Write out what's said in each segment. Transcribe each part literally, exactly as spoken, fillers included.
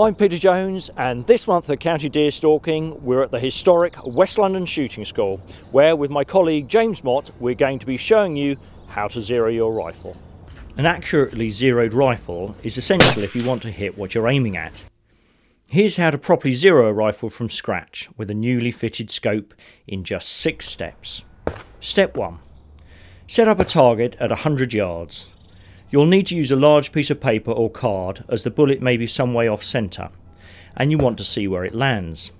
I'm Peter Jones, and this month at County Deer Stalking we're at the historic West London Shooting School, where with my colleague James Mott we're going to be showing you how to zero your rifle. An accurately zeroed rifle is essential if you want to hit what you're aiming at. Here's how to properly zero a rifle from scratch with a newly fitted scope in just six steps. Step one. Set up a target at one hundred yards. You'll need to use a large piece of paper or card as the bullet may be some way off centre and you want to see where it lands.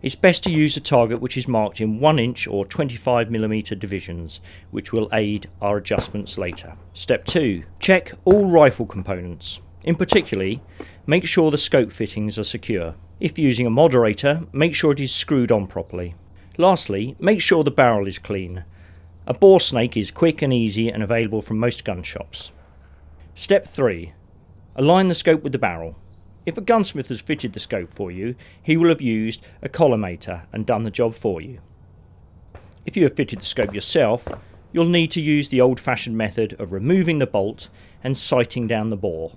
It's best to use a target which is marked in one inch or twenty-five millimeter divisions, which will aid our adjustments later. Step two. Check all rifle components. In particular, make sure the scope fittings are secure. If using a moderator, make sure it is screwed on properly. Lastly, make sure the barrel is clean. A bore snake is quick and easy and available from most gun shops. Step three. Align the scope with the barrel. If a gunsmith has fitted the scope for you, he will have used a collimator and done the job for you. If you have fitted the scope yourself, you'll need to use the old-fashioned method of removing the bolt and sighting down the bore.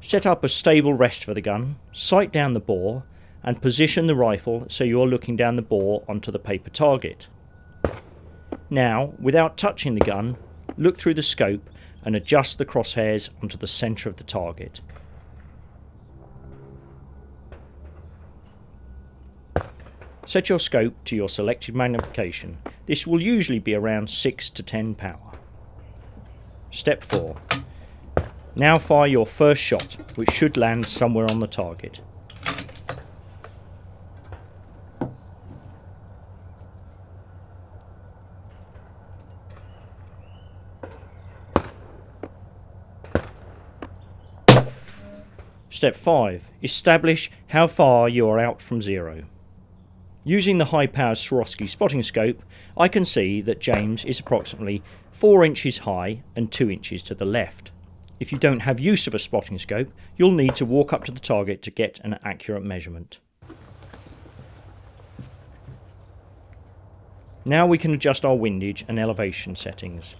Set up a stable rest for the gun, sight down the bore and position the rifle so you're looking down the bore onto the paper target. Now, without touching the gun, look through the scope and adjust the crosshairs onto the centre of the target. Set your scope to your selected magnification. This will usually be around six to ten power. Step four. Now fire your first shot, which should land somewhere on the target. Step five. Establish how far you are out from zero. Using the high-powered Swarovski spotting scope, I can see that James is approximately four inches high and two inches to the left. If you don't have use of a spotting scope, you'll need to walk up to the target to get an accurate measurement. Now we can adjust our windage and elevation settings,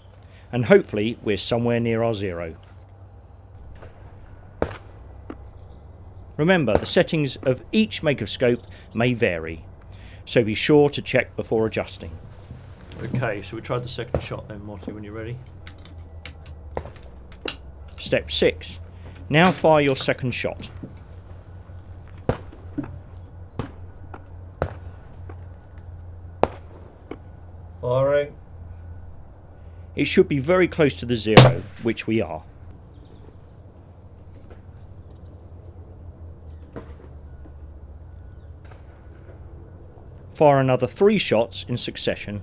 and hopefully we're somewhere near our zero. Remember, the settings of each make of scope may vary, so be sure to check before adjusting. Okay, so we tried the second shot then, Marty, when you're ready. Step six. Now fire your second shot. Firing. It should be very close to the zero, which we are. Fire another three shots in succession.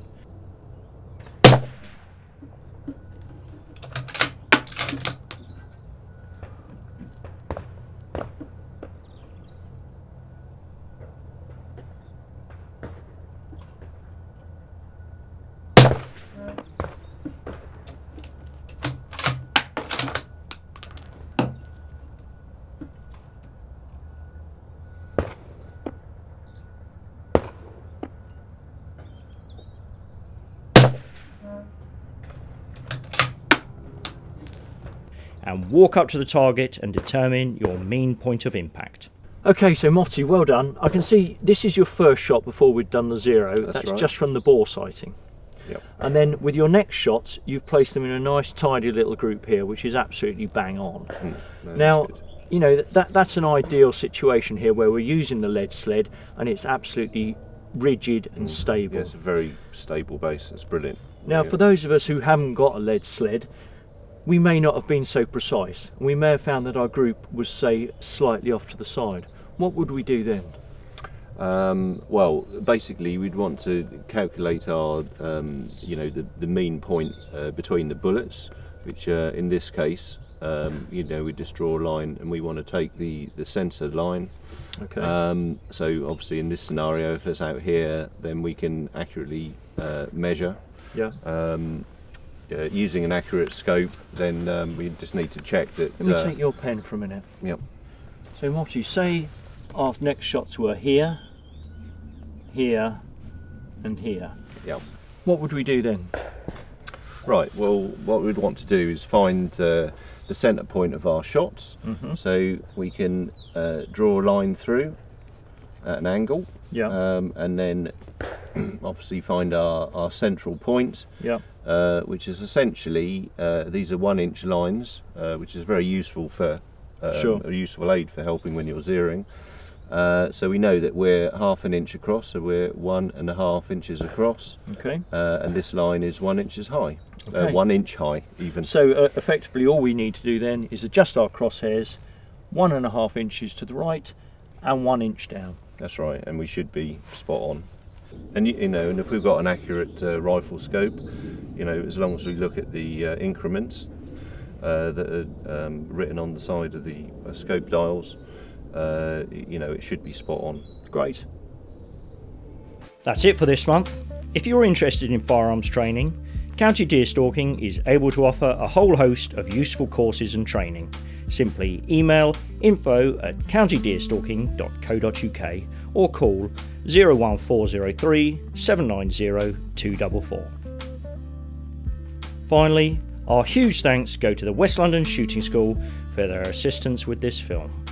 And walk up to the target and determine your mean point of impact. Okay, so Motti, well done. I can see this is your first shot before we'd done the zero. That's, That's right. Just from the bore sighting. Yep. And then with your next shots, you've placed them in a nice tidy little group here, which is absolutely bang on. Mm, no, now, you know, that, that's an ideal situation here where we're using the lead sled and it's absolutely rigid and mm, stable. Yeah, it's a very stable base, it's brilliant. Now, yeah. For those of us who haven't got a lead sled, we may not have been so precise. We may have found that our group was, say, slightly off to the side. What would we do then? Um, well, basically we'd want to calculate our, um, you know, the, the mean point uh, between the bullets, which uh, in this case, um, you know, we just draw a line and we want to take the, the centre line. Okay. Um, so obviously in this scenario, if it's out here, then we can accurately uh, measure. Yeah. Um, Uh, using an accurate scope, then um, we just need to check that. Let me uh, take your pen for a minute. Yep. So what you say our next shots were here, here and here. Yep. What would we do then? Right, well, what we'd want to do is find uh, the centre point of our shots, mm-hmm. so we can uh, draw a line through at an angle, yeah. um, and then obviously find our, our central point, yeah. uh, which is essentially, uh, these are one inch lines, uh, which is very useful for, um, sure. a useful aid for helping when you're zeroing. Uh, so we know that we're half an inch across, so we're one and a half inches across. Okay. Uh, and this line is one inches high, okay. uh, one inch high even. So uh, effectively all we need to do then is adjust our crosshairs one and a half inches to the right and one inch down. That's right, and we should be spot on. And you know, and if we've got an accurate uh, rifle scope, you know, as long as we look at the uh, increments uh, that are um, written on the side of the uh, scope dials, Uh, you know, it should be spot on. Great. That's it for this month. If you're interested in firearms training, County Deer Stalking is able to offer a whole host of useful courses and training. Simply email info at county deer stalking dot co dot uk or call oh one four oh three, seven nine oh, two four four. Finally, our huge thanks go to the West London Shooting School for their assistance with this film.